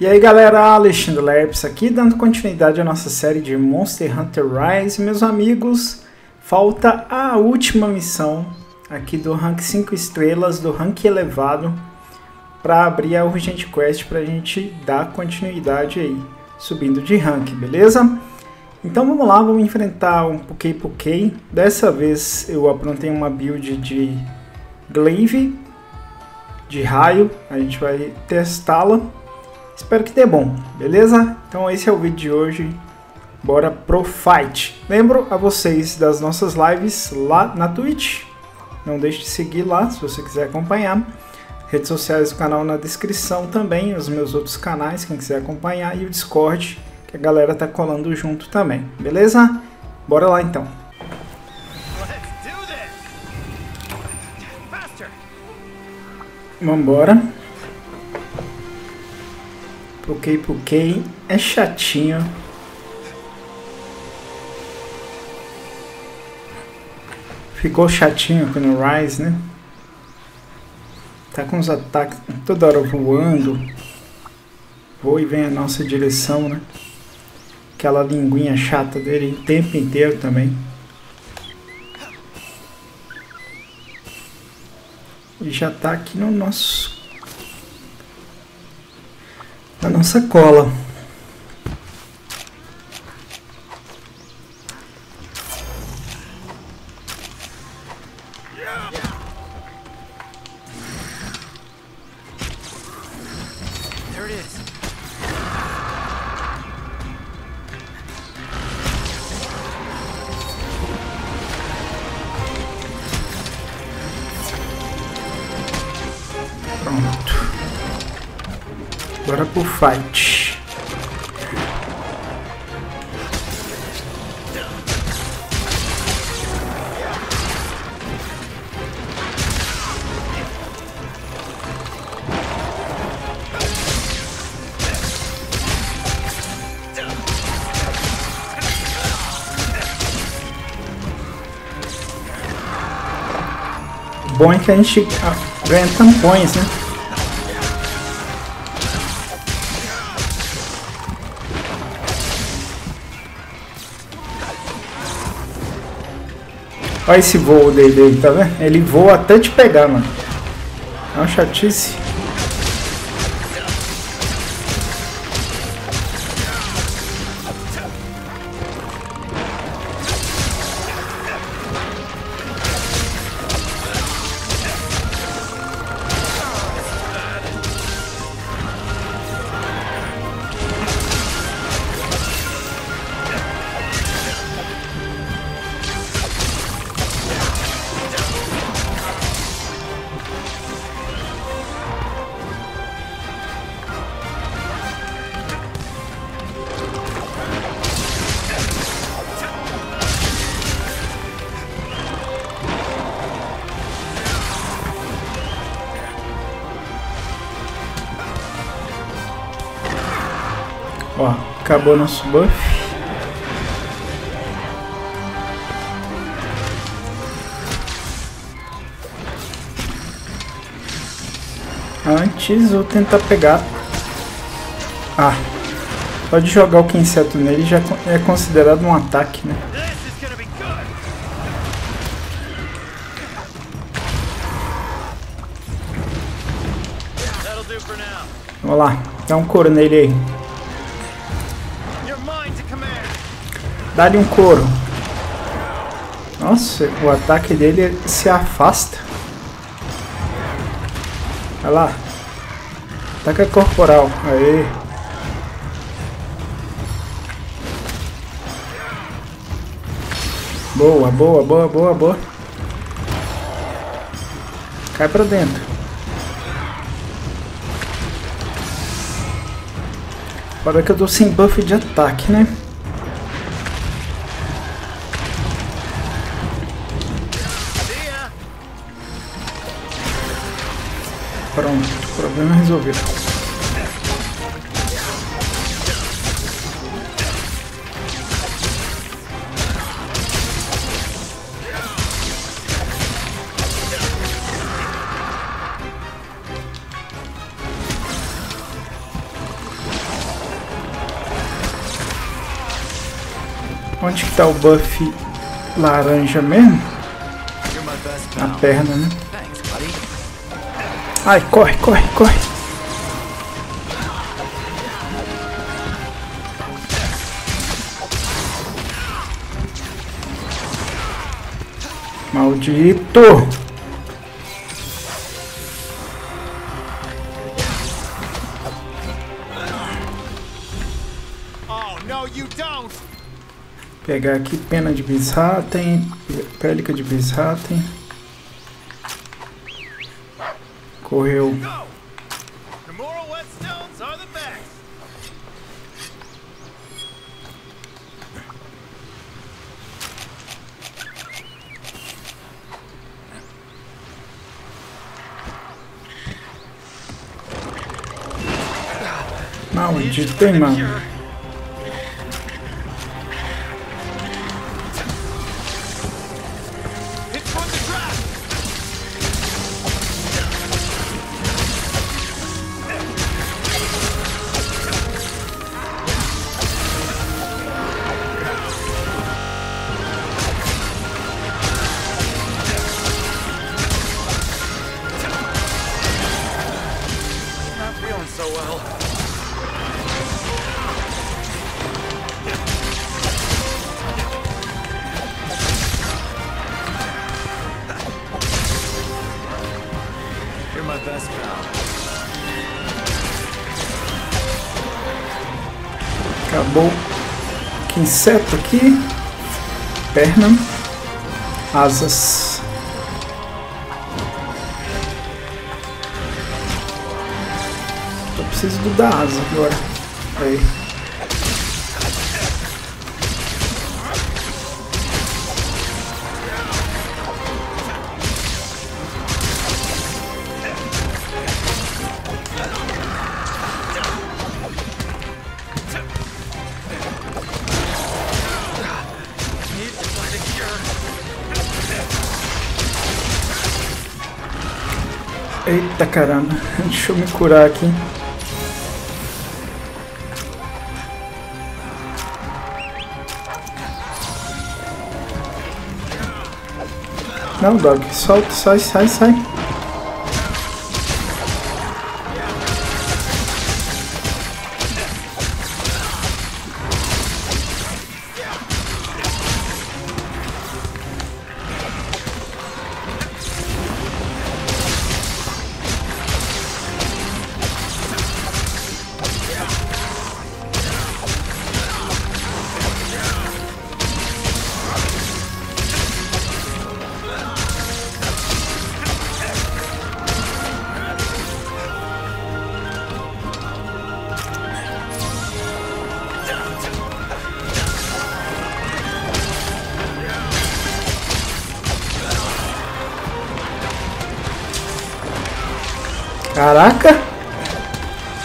E aí galera, Alexandre Lepes aqui, dando continuidade à nossa série de Monster Hunter Rise. Meus amigos, falta a última missão aqui do rank 5 estrelas, do rank elevado, para abrir a Urgent Quest para a gente dar continuidade aí, subindo de rank, beleza? Então vamos lá, vamos enfrentar um Pukei Pukei. Dessa vez eu aprontei uma build de Glaive, de raio, a gente vai testá-la. Espero que dê bom, beleza? Então esse é o vídeo de hoje, bora pro fight. Lembro a vocês das nossas lives lá na Twitch, não deixe de seguir lá se você quiser acompanhar. Redes sociais do canal na descrição também, os meus outros canais, quem quiser acompanhar, e o Discord, que a galera tá colando junto também, beleza? Bora lá então. Vambora. Pukei Pukei é chatinho. Ficou chatinho aqui no Rise, né? Tá com os ataques toda hora voando. Voa e vem a nossa direção, né? Aquela linguinha chata dele o tempo inteiro também. E já tá aqui no nosso... a nossa cola. Agora pro fight. Bom é que a gente ganha tampões, né? Olha esse voo dele, tá vendo? Ele voa até te pegar, mano. É uma chatice. Ó, acabou nosso buff. Antes eu tentar pegar. Ah, pode jogar o quinseto nele, já é considerado um ataque, né? Vamos lá, dá um couro nele aí. Dá-lhe um couro. Nossa, o ataque dele se afasta. Vai lá. Ataque corporal. Aê. Boa, boa, boa, boa, boa. Cai pra dentro. Agora que eu tô sem buff de ataque, né? Pronto, problema resolvido. Onde que tá o buff laranja mesmo? Na perna, né? Ai, corre, corre, corre. Maldito! Pegar aqui pena de bisraten, pélica de bisraten. Correu. Maldito, hein, mano? Acabou. Que inseto aqui. Perna. Asas. Eu preciso do da asa agora. Aí. Eita caramba, deixa eu me curar aqui. Não, dog, solta, sai, sai, sai. Caraca,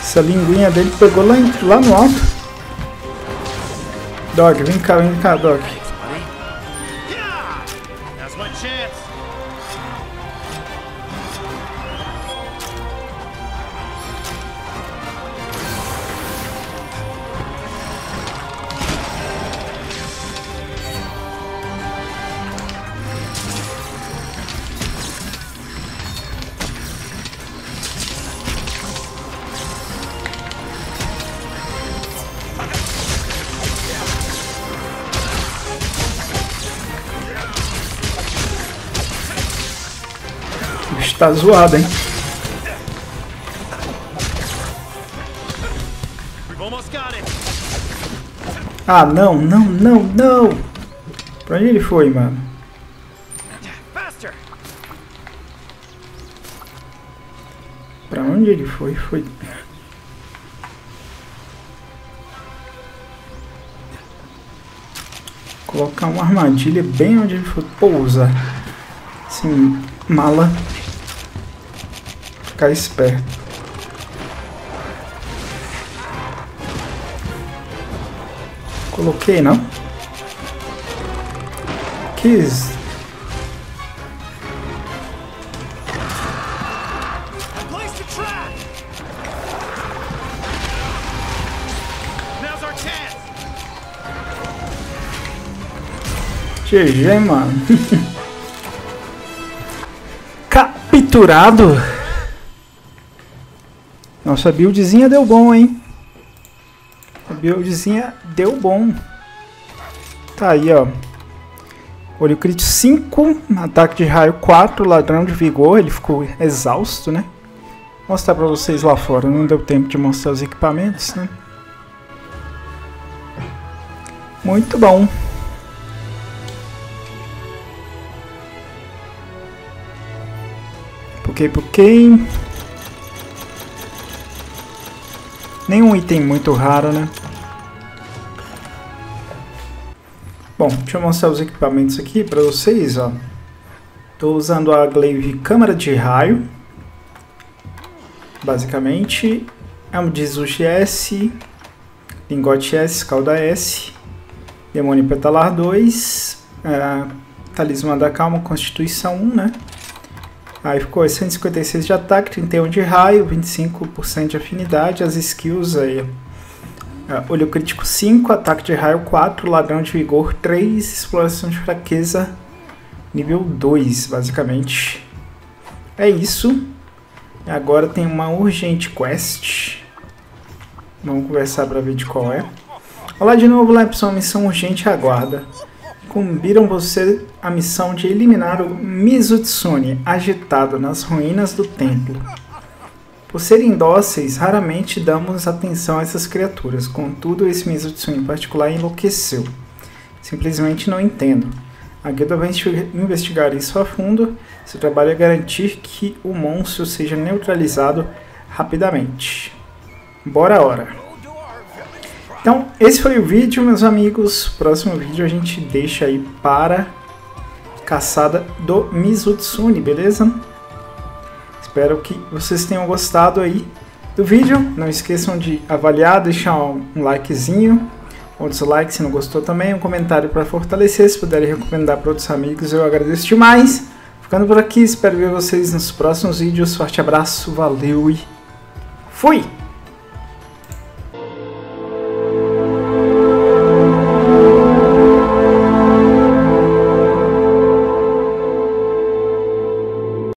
essa linguinha dele pegou lá no alto. Dog, vem cá, dog. Tá zoado, hein? Ah, não, não, não, não! Pra onde ele foi, mano? Pra onde ele foi? Foi... Colocar uma armadilha bem onde ele foi pousar. Assim, mala... Ficar esperto. Coloquei, não? Quis. GG, mano. Capturado. Nossa buildzinha deu bom, hein? A buildzinha deu bom. Tá aí, ó. Olho crítico 5, ataque de raio 4, ladrão de vigor. Ele ficou exausto, né? Vou mostrar pra vocês lá fora. Não deu tempo de mostrar os equipamentos, né? Muito bom. Pukei Pukei. Nenhum item muito raro, né? Bom, deixa eu mostrar os equipamentos aqui para vocês, ó. Tô usando a Glaive Câmara de Raio. Basicamente, é um Dizuz S, Lingote S, Calda S, Demônio Petalar 2, Talismã da Calma, Constituição 1, né? Aí ficou 156 de ataque, 31 de raio, 25% de afinidade, as skills aí... olho crítico 5, ataque de raio 4, ladrão de vigor 3, exploração de fraqueza nível 2, basicamente. É isso. Agora tem uma urgente quest. Vamos conversar para ver de qual é. Olá de novo, Lepson, missão urgente aguarda. Incumbiram você a missão de eliminar o Mizutsune, agitado nas ruínas do templo. Por serem dóceis, raramente damos atenção a essas criaturas. Contudo, esse Mizutsune em particular enlouqueceu. Simplesmente não entendo. A guilda vai investigar isso a fundo. Seu trabalho é garantir que o monstro seja neutralizado rapidamente. Bora, hora! Então, esse foi o vídeo, meus amigos. Próximo vídeo a gente deixa aí para a caçada do Mizutsune, beleza? Espero que vocês tenham gostado aí do vídeo. Não esqueçam de avaliar, deixar um likezinho, ou dislike se não gostou também, um comentário para fortalecer, se puderem recomendar para outros amigos, eu agradeço demais. Ficando por aqui, espero ver vocês nos próximos vídeos. Forte abraço, valeu e fui!